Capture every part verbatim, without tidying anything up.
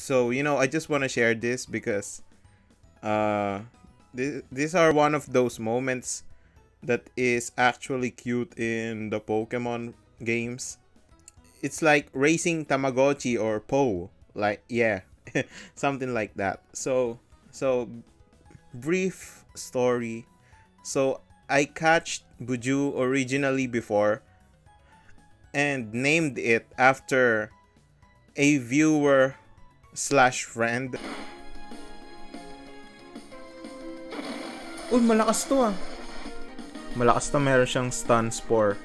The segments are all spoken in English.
So, you know, I just want to share this because uh, th these are one of those moments that is actually cute in the Pokemon games. It's like racing Tamagotchi or Po. Like, yeah, something like that. So, so brief story. So, I catched Budew originally before and named it after a viewer slash friend. Uy, malakas to ah. Malakas to, meron siyang stun spore.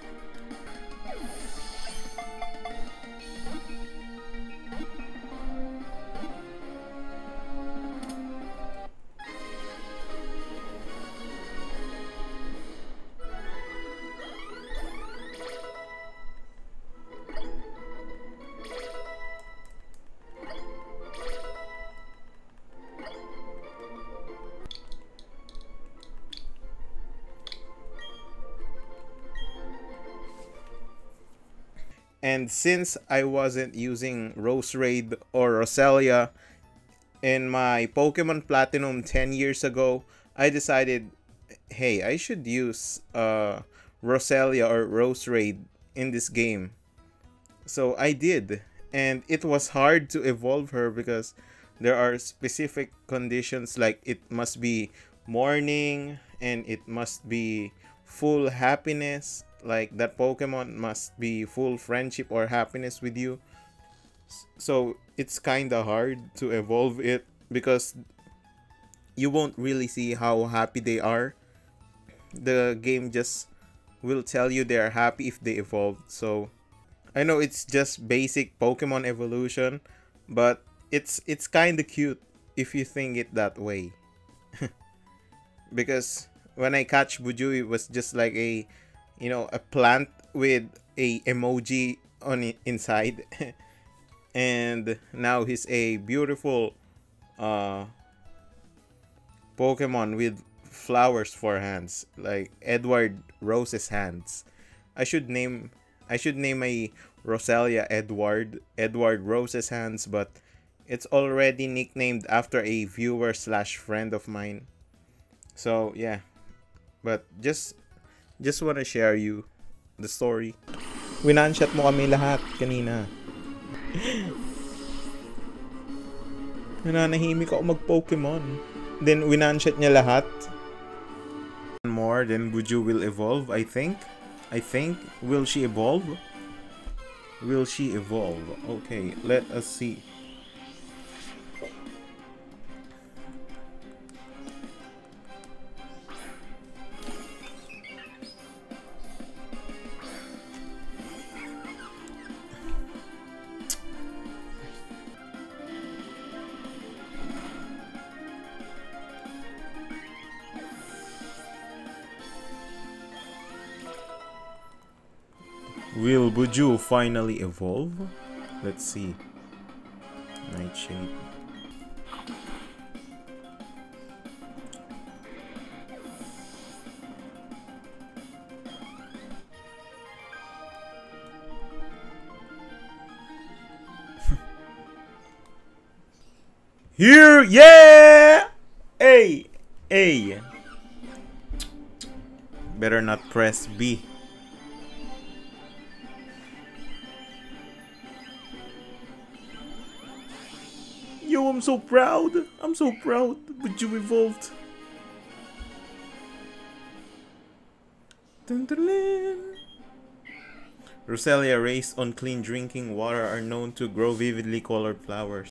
And since I wasn't using Roserade or Roselia in my Pokemon Platinum ten years ago, I decided, hey, I should use uh, Roselia or Roserade in this game. So I did, and it was hard to evolve her because there are specific conditions, like it must be morning and it must be full happiness. Like, that Pokemon must be full friendship or happiness with you. So it's kind of hard to evolve it because you won't really see how happy they are. The game just will tell you they are happy if they evolved. So I know it's just basic Pokemon evolution, but it's it's kind of cute if you think it that way. Because when I catch Budew, it was just like a, you know, a plant with a emoji on it inside. And now he's a beautiful uh, Pokemon with flowers for hands, like Edward Rose's hands. I should name I should name a Roselia Edward Edward Rose's hands, but it's already nicknamed after a viewer slash friend of mine. So yeah, but just. Just wanna share you the story. Winanshot mo kami lahat kanina. Nananahimik ako mag-Pokemon. Then winanshot niya lahat. More than Budew will evolve, I think. I think. Will she evolve? Will she evolve? Okay, let us see. Will Budew finally evolve? Let's see. Nightshade. Here, yeah! Hey, hey. Better not press B. Yo, I'm so proud. I'm so proud. Budew evolved. Dun, dun, dun. Roselia raised on clean drinking water are known to grow vividly colored flowers.